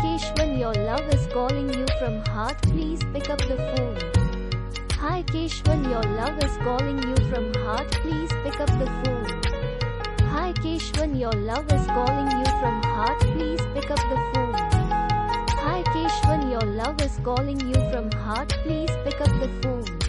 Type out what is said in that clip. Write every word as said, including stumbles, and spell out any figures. Keshwin, your love is calling you from heart, please pick up the phone. Hi Keshwin, your love is calling you from heart, please pick up the phone. Hi Keshwin, your love is calling you from heart, please pick up the phone. Hi Keshwin, your love is calling you from heart, please pick up the phone.